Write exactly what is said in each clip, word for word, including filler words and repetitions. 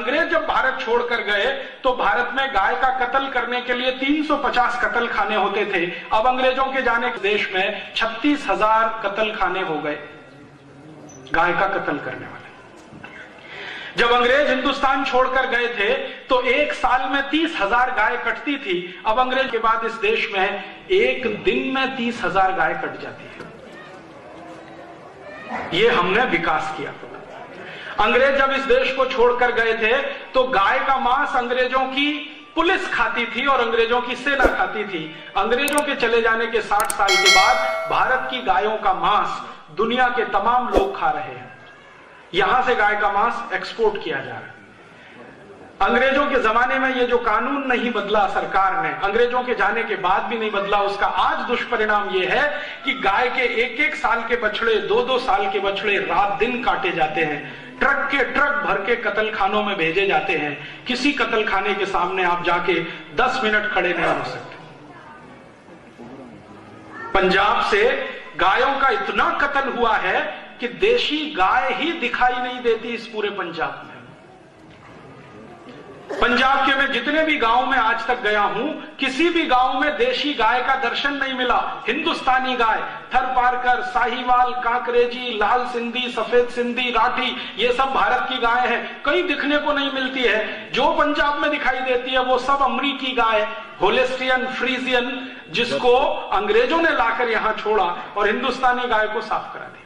अंग्रेज जब भारत छोड़कर गए तो भारत में गाय का कत्ल करने के लिए तीन सौ पचास कत्ल खाने होते थे। अब अंग्रेजों के जाने के देश में छत्तीस हजार कत्ल खाने हो गए, गाय का कत्ल करने वाले। जब अंग्रेज हिंदुस्तान छोड़कर गए थे तो एक साल में तीस हजार गाय कटती थी। अब अंग्रेज के बाद इस देश में एक दिन में तीस हजार गाय कट जाती है। ये हमने विकास किया। अंग्रेज जब इस देश को छोड़कर गए थे तो गाय का मांस अंग्रेजों की पुलिस खाती थी और अंग्रेजों की सेना खाती थी। अंग्रेजों के चले जाने के साठ साल के बाद भारत की गायों का मांस दुनिया के तमाम लोग खा रहे हैं। यहां से गाय का मांस एक्सपोर्ट किया जा रहा है। अंग्रेजों के जमाने में ये जो कानून नहीं बदला सरकार ने, अंग्रेजों के जाने के बाद भी नहीं बदला, उसका आज दुष्परिणाम ये है कि गाय के एक एक साल के बछड़े, दो दो साल के बछड़े रात दिन काटे जाते हैं। ट्रक के ट्रक भर के कत्लखानों में भेजे जाते हैं। किसी कत्लखाने के सामने आप जाके दस मिनट खड़े नहीं हो सकते। पंजाब से गायों का इतना कत्ल हुआ है कि देशी गाय ही दिखाई नहीं देती इस पूरे पंजाब में। पंजाब के मैं जितने भी गांव में आज तक गया हूं, किसी भी गांव में देशी गाय का दर्शन नहीं मिला। हिंदुस्तानी गाय, थर पारकर, साहिवाल, काकरेजी, लाल सिंधी, सफेद सिंधी, राठी, ये सब भारत की गाय है, कहीं दिखने को नहीं मिलती है। जो पंजाब में दिखाई देती है वो सब अमरीकी गाय, होलेस्टियन, फ्रीजियन, जिसको अंग्रेजों ने लाकर यहां छोड़ा और हिंदुस्तानी गाय को साफ करा दिया।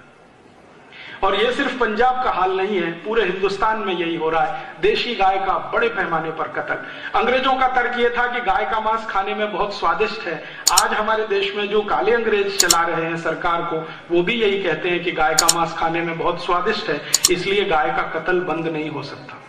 और ये सिर्फ पंजाब का हाल नहीं है, पूरे हिंदुस्तान में यही हो रहा है। देशी गाय का बड़े पैमाने पर कत्ल। अंग्रेजों का तर्क यह था कि गाय का मांस खाने में बहुत स्वादिष्ट है। आज हमारे देश में जो काले अंग्रेज चला रहे हैं सरकार को, वो भी यही कहते हैं कि गाय का मांस खाने में बहुत स्वादिष्ट है, इसलिए गाय का कत्ल बंद नहीं हो सकता।